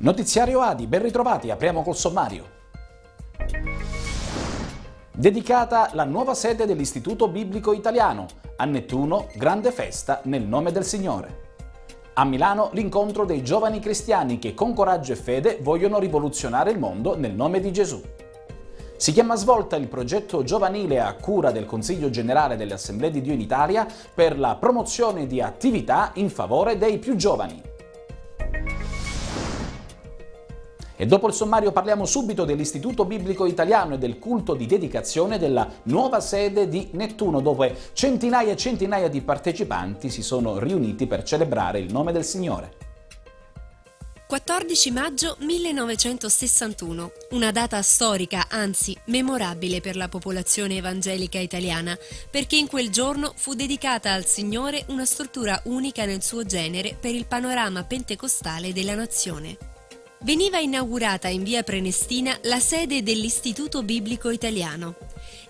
Notiziario Adi, ben ritrovati, apriamo col sommario. Dedicata la nuova sede dell'Istituto Biblico Italiano, a Nettuno grande festa nel nome del Signore. A Milano l'incontro dei giovani cristiani che con coraggio e fede vogliono rivoluzionare il mondo nel nome di Gesù. Si chiama Svolta il progetto giovanile a cura del Consiglio Generale delle Assemblee di Dio in Italia per la promozione di attività in favore dei più giovani. E dopo il sommario parliamo subito dell'Istituto Biblico Italiano e del culto di dedicazione della nuova sede di Nettuno, dove centinaia e centinaia di partecipanti si sono riuniti per celebrare il nome del Signore. 14 maggio 1961, una data storica, anzi memorabile per la popolazione evangelica italiana, perché in quel giorno fu dedicata al Signore una struttura unica nel suo genere per il panorama pentecostale della nazione. Veniva inaugurata in via Prenestina la sede dell'Istituto Biblico Italiano.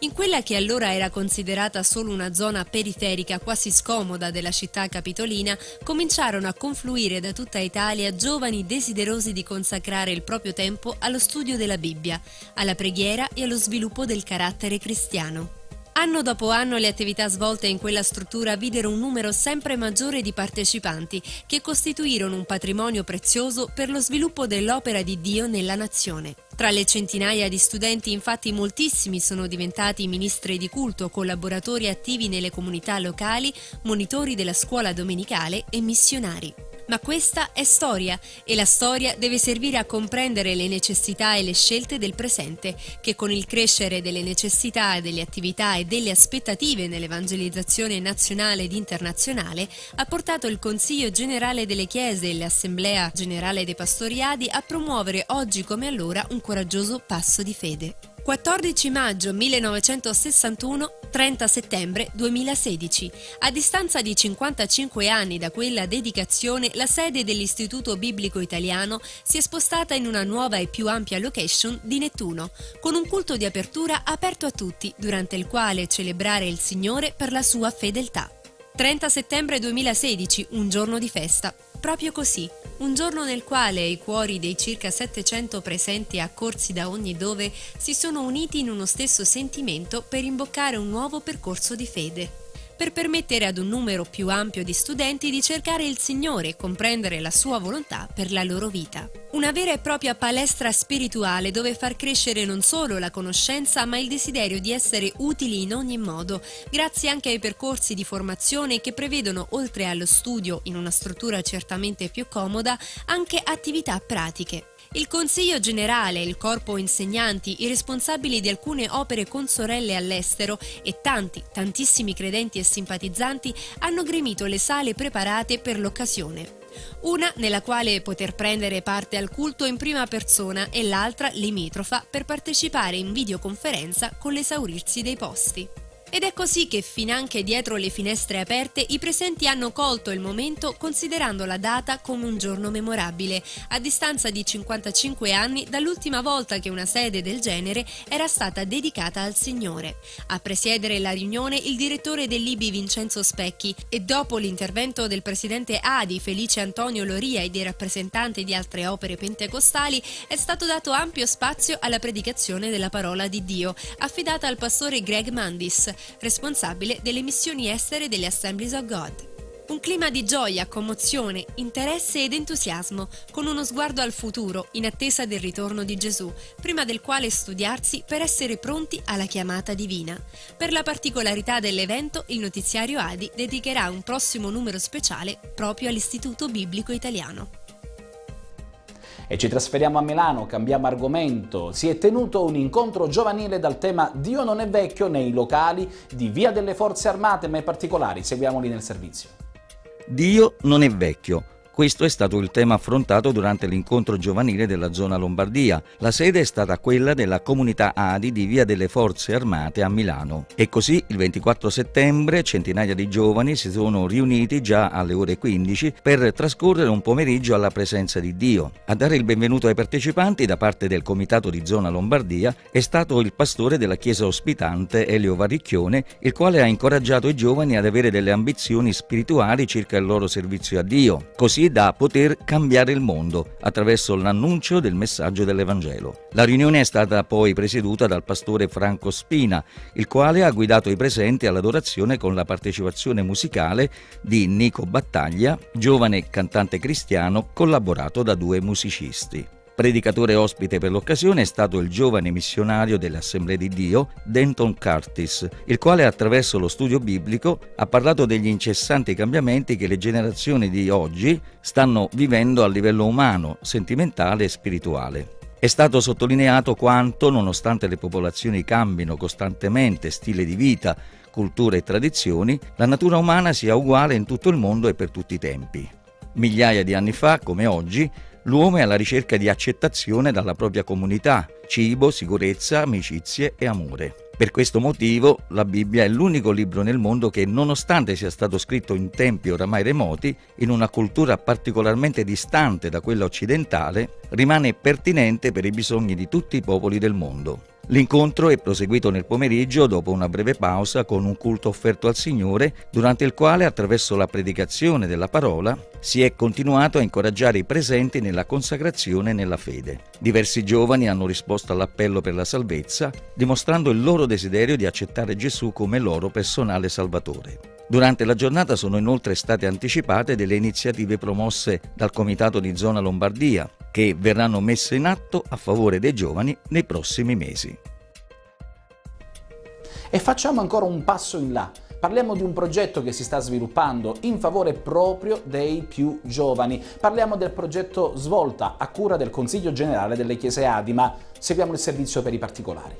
In quella che allora era considerata solo una zona periferica quasi scomoda della città capitolina, cominciarono a confluire da tutta Italia giovani desiderosi di consacrare il proprio tempo allo studio della Bibbia, alla preghiera e allo sviluppo del carattere cristiano. Anno dopo anno le attività svolte in quella struttura videro un numero sempre maggiore di partecipanti che costituirono un patrimonio prezioso per lo sviluppo dell'opera di Dio nella nazione. Tra le centinaia di studenti infatti moltissimi sono diventati ministri di culto, collaboratori attivi nelle comunità locali, monitori della scuola domenicale e missionari. Ma questa è storia e la storia deve servire a comprendere le necessità e le scelte del presente che con il crescere delle necessità, delle attività e delle aspettative nell'evangelizzazione nazionale ed internazionale ha portato il Consiglio Generale delle Chiese e l'Assemblea Generale dei Pastoriadi a promuovere oggi come allora un coraggioso passo di fede. 14 maggio 1961, 30 settembre 2016. A distanza di 55 anni da quella dedicazione, la sede dell'Istituto Biblico Italiano si è spostata in una nuova e più ampia location di Nettuno, con un culto di apertura aperto a tutti, durante il quale celebrare il Signore per la sua fedeltà. 30 settembre 2016, un giorno di festa. Proprio così, un giorno nel quale i cuori dei circa 700 presenti accorsi da ogni dove si sono uniti in uno stesso sentimento per imboccare un nuovo percorso di fede, per permettere ad un numero più ampio di studenti di cercare il Signore e comprendere la sua volontà per la loro vita. Una vera e propria palestra spirituale dove far crescere non solo la conoscenza ma il desiderio di essere utili in ogni modo, grazie anche ai percorsi di formazione che prevedono, oltre allo studio in una struttura certamente più comoda, anche attività pratiche. Il Consiglio Generale, il Corpo Insegnanti, i responsabili di alcune opere consorelle all'estero e tanti, tantissimi credenti e simpatizzanti hanno gremito le sale preparate per l'occasione. Una nella quale poter prendere parte al culto in prima persona e l'altra limitrofa per partecipare in videoconferenza con l'esaurirsi dei posti. Ed è così che finanche dietro le finestre aperte i presenti hanno colto il momento considerando la data come un giorno memorabile, a distanza di 55 anni dall'ultima volta che una sede del genere era stata dedicata al Signore. A presiedere la riunione il direttore dell'IBI Vincenzo Specchi e dopo l'intervento del presidente ADI Felice Antonio Loria e dei rappresentanti di altre opere pentecostali è stato dato ampio spazio alla predicazione della parola di Dio, affidata al pastore Greg Mundis, responsabile delle missioni estere delle Assemblies of God. Un clima di gioia, commozione, interesse ed entusiasmo, con uno sguardo al futuro in attesa del ritorno di Gesù, prima del quale studiarsi per essere pronti alla chiamata divina. Per la particolarità dell'evento, il notiziario Adi dedicherà un prossimo numero speciale proprio all'Istituto Biblico Italiano. E ci trasferiamo a Milano, cambiamo argomento. Si è tenuto un incontro giovanile dal tema Dio non è vecchio nei locali di Via delle Forze Armate, ma i particolari seguiamoli nel servizio. Dio non è vecchio. Questo è stato il tema affrontato durante l'incontro giovanile della zona Lombardia. La sede è stata quella della comunità ADI di Via delle Forze Armate a Milano. E così il 24 settembre centinaia di giovani si sono riuniti già alle ore 15 per trascorrere un pomeriggio alla presenza di Dio. A dare il benvenuto ai partecipanti da parte del comitato di zona Lombardia è stato il pastore della chiesa ospitante Elio Varicchione, il quale ha incoraggiato i giovani ad avere delle ambizioni spirituali circa il loro servizio a Dio, così da poter cambiare il mondo attraverso l'annuncio del messaggio dell'Evangelo. La riunione è stata poi presieduta dal pastore Franco Spina, il quale ha guidato i presenti all'adorazione con la partecipazione musicale di Nico Battaglia, giovane cantante cristiano collaborato da due musicisti. Predicatore ospite per l'occasione è stato il giovane missionario dell'Assemblea di Dio, Denton Curtis, il quale attraverso lo studio biblico ha parlato degli incessanti cambiamenti che le generazioni di oggi stanno vivendo a livello umano, sentimentale e spirituale. È stato sottolineato quanto, nonostante le popolazioni cambino costantemente stile di vita, culture e tradizioni, la natura umana sia uguale in tutto il mondo e per tutti i tempi. Migliaia di anni fa, come oggi, l'uomo è alla ricerca di accettazione dalla propria comunità, cibo, sicurezza, amicizie e amore. Per questo motivo la Bibbia è l'unico libro nel mondo che, nonostante sia stato scritto in tempi oramai remoti, in una cultura particolarmente distante da quella occidentale, rimane pertinente per i bisogni di tutti i popoli del mondo. L'incontro è proseguito nel pomeriggio dopo una breve pausa con un culto offerto al Signore, durante il quale, attraverso la predicazione della parola, si è continuato a incoraggiare i presenti nella consacrazione e nella fede. Diversi giovani hanno risposto all'appello per la salvezza, dimostrando il loro desiderio di accettare Gesù come loro personale Salvatore. Durante la giornata sono inoltre state anticipate delle iniziative promosse dal Comitato di Zona Lombardia, che verranno messe in atto a favore dei giovani nei prossimi mesi. E facciamo ancora un passo in là. Parliamo di un progetto che si sta sviluppando in favore proprio dei più giovani. Parliamo del progetto Svolta, a cura del Consiglio Generale delle Chiese ADI, ma seguiamo il servizio per i particolari.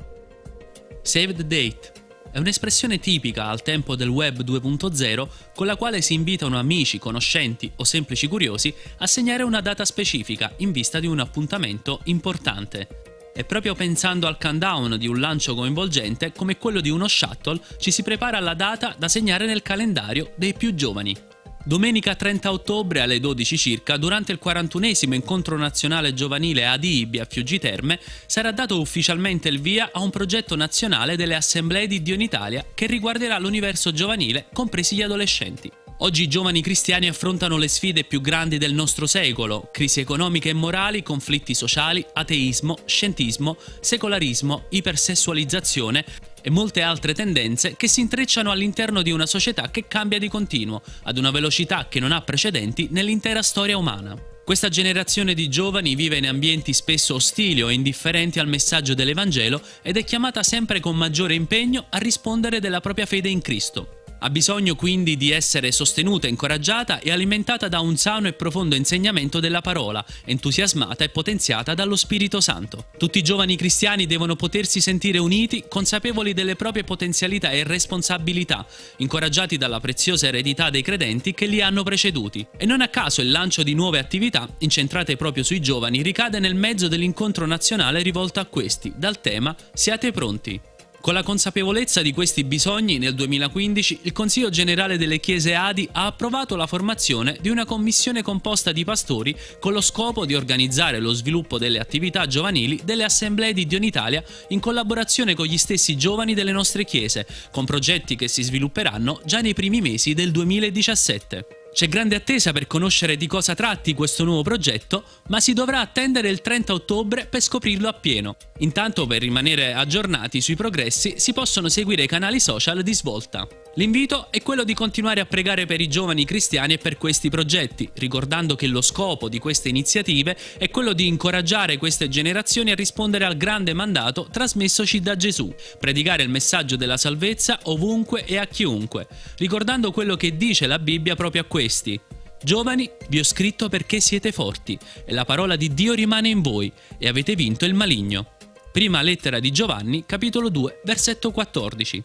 Save the date. È un'espressione tipica al tempo del web 2.0 con la quale si invitano amici, conoscenti o semplici curiosi a segnare una data specifica in vista di un appuntamento importante. E proprio pensando al countdown di un lancio coinvolgente come quello di uno shuttle, ci si prepara alla data da segnare nel calendario dei più giovani. Domenica 30 ottobre alle 12 circa, durante il 41esimo incontro nazionale giovanile ADI a Fiuggi Terme, sarà dato ufficialmente il via a un progetto nazionale delle Assemblee di Dio in Italia che riguarderà l'universo giovanile, compresi gli adolescenti. Oggi i giovani cristiani affrontano le sfide più grandi del nostro secolo: crisi economiche e morali, conflitti sociali, ateismo, scientismo, secolarismo, ipersessualizzazione e molte altre tendenze che si intrecciano all'interno di una società che cambia di continuo, ad una velocità che non ha precedenti nell'intera storia umana. Questa generazione di giovani vive in ambienti spesso ostili o indifferenti al messaggio dell'Evangelo ed è chiamata sempre con maggiore impegno a rispondere della propria fede in Cristo. Ha bisogno quindi di essere sostenuta, incoraggiata e alimentata da un sano e profondo insegnamento della parola, entusiasmata e potenziata dallo Spirito Santo. Tutti i giovani cristiani devono potersi sentire uniti, consapevoli delle proprie potenzialità e responsabilità, incoraggiati dalla preziosa eredità dei credenti che li hanno preceduti. E non a caso il lancio di nuove attività, incentrate proprio sui giovani, ricade nel mezzo dell'incontro nazionale rivolto a questi, dal tema «Siate pronti». Con la consapevolezza di questi bisogni, nel 2015 il Consiglio Generale delle Chiese ADI ha approvato la formazione di una commissione composta di pastori con lo scopo di organizzare lo sviluppo delle attività giovanili delle Assemblee di Dio in Italia in collaborazione con gli stessi giovani delle nostre chiese, con progetti che si svilupperanno già nei primi mesi del 2017. C'è grande attesa per conoscere di cosa tratti questo nuovo progetto, ma si dovrà attendere il 30 ottobre per scoprirlo appieno. Intanto, per rimanere aggiornati sui progressi, si possono seguire i canali social di Svolta. L'invito è quello di continuare a pregare per i giovani cristiani e per questi progetti, ricordando che lo scopo di queste iniziative è quello di incoraggiare queste generazioni a rispondere al grande mandato trasmessoci da Gesù, predicare il messaggio della salvezza ovunque e a chiunque, ricordando quello che dice la Bibbia proprio a questi. Giovani, vi ho scritto perché siete forti e la parola di Dio rimane in voi e avete vinto il maligno. Prima lettera di Giovanni, capitolo 2, versetto 14.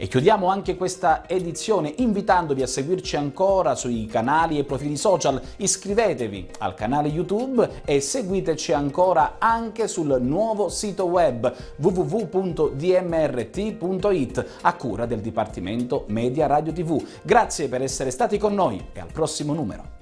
E chiudiamo anche questa edizione invitandovi a seguirci ancora sui canali e profili social. Iscrivetevi al canale YouTube e seguiteci ancora anche sul nuovo sito web www.dmrt.it a cura del Dipartimento Media Radio TV. Grazie per essere stati con noi e al prossimo numero.